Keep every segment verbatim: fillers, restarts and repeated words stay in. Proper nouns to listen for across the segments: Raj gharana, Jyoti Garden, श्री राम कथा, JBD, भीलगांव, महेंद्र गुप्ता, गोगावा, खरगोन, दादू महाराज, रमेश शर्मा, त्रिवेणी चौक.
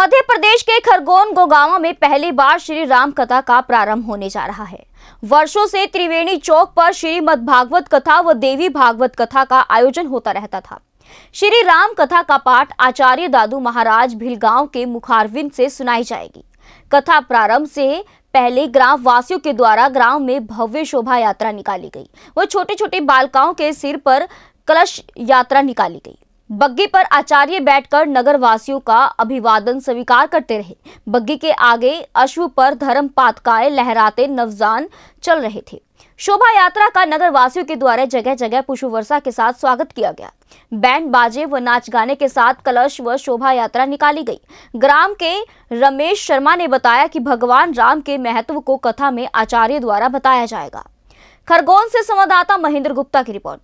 मध्य प्रदेश के खरगोन गोगावा में पहली बार श्री राम कथा का प्रारंभ होने जा रहा है। वर्षों से त्रिवेणी चौक पर श्रीमद् भागवत कथा व देवी भागवत कथा का आयोजन होता रहता था। श्री राम कथा का पाठ आचार्य दादू महाराज भीलगांव के मुखारविंद से सुनाई जाएगी। कथा प्रारंभ से पहले ग्राम वासियों के द्वारा ग्राम में भव्य शोभा यात्रा निकाली गई व छोटे छोटे बालिकाओं के सिर पर कलश यात्रा निकाली गई। बग्गी पर आचार्य बैठकर नगर वासियों का अभिवादन स्वीकार करते रहे। बग्गी के आगे अश्व पर धर्म पताकाएं लहराते नवजान चल रहे थे। शोभा यात्रा का नगर वासियों के द्वारा जगह जगह पुष्प वर्षा के साथ स्वागत किया गया। बैंड बाजे व नाच गाने के साथ कलश व शोभा यात्रा निकाली गई। ग्राम के रमेश शर्मा ने बताया कि भगवान राम के महत्व को कथा में आचार्य द्वारा बताया जाएगा। खरगोन से संवाददाता महेंद्र गुप्ता की रिपोर्ट।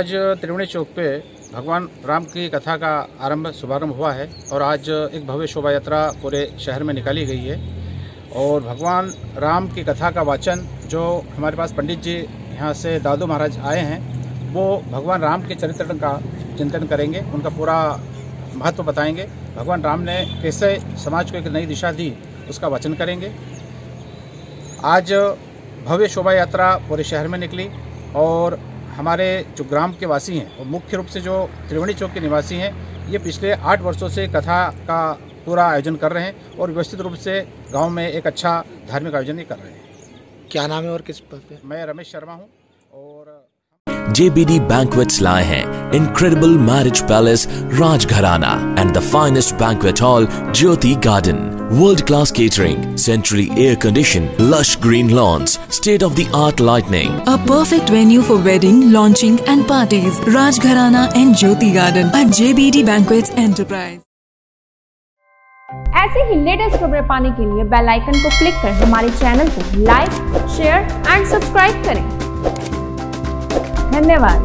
आज त्रिवेणी चौक पे भगवान राम की कथा का आरंभ शुभारंभ हुआ है और आज एक भव्य शोभा यात्रा पूरे शहर में निकाली गई है और भगवान राम की कथा का वाचन जो हमारे पास पंडित जी यहाँ से दादू महाराज आए हैं वो भगवान राम के चरित्र का चिंतन करेंगे, उनका पूरा महत्व बताएंगे, भगवान राम ने कैसे समाज को एक नई दिशा दी उसका वाचन करेंगे। आज भव्य शोभा यात्रा पूरे शहर में निकली और हमारे जो ग्राम के वासी हैं और मुख्य रूप से जो त्रिवेणी चौक के निवासी हैं ये पिछले आठ वर्षों से कथा का पूरा आयोजन कर रहे हैं और व्यवस्थित रूप से गांव में एक अच्छा धार्मिक आयोजन ये कर रहे हैं। क्या नाम है और किस पद पे? मैं रमेश शर्मा हूं और जे बी डी बैंक्वेट्स लाए हैं incredible marriage palace, Raj Gharana and the finest banquet hall Jyoti garden. World class catering, centrally air conditioned, lush green lawns, state of the art lighting. A perfect venue for wedding, launching and parties. Raj Gharana and Jyoti Garden at J B D Banquets Enterprise. ऐसे ही latest खबरें पाने के लिए bell icon को click करें, हमारे channel को like, share and subscribe करें। धन्यवाद।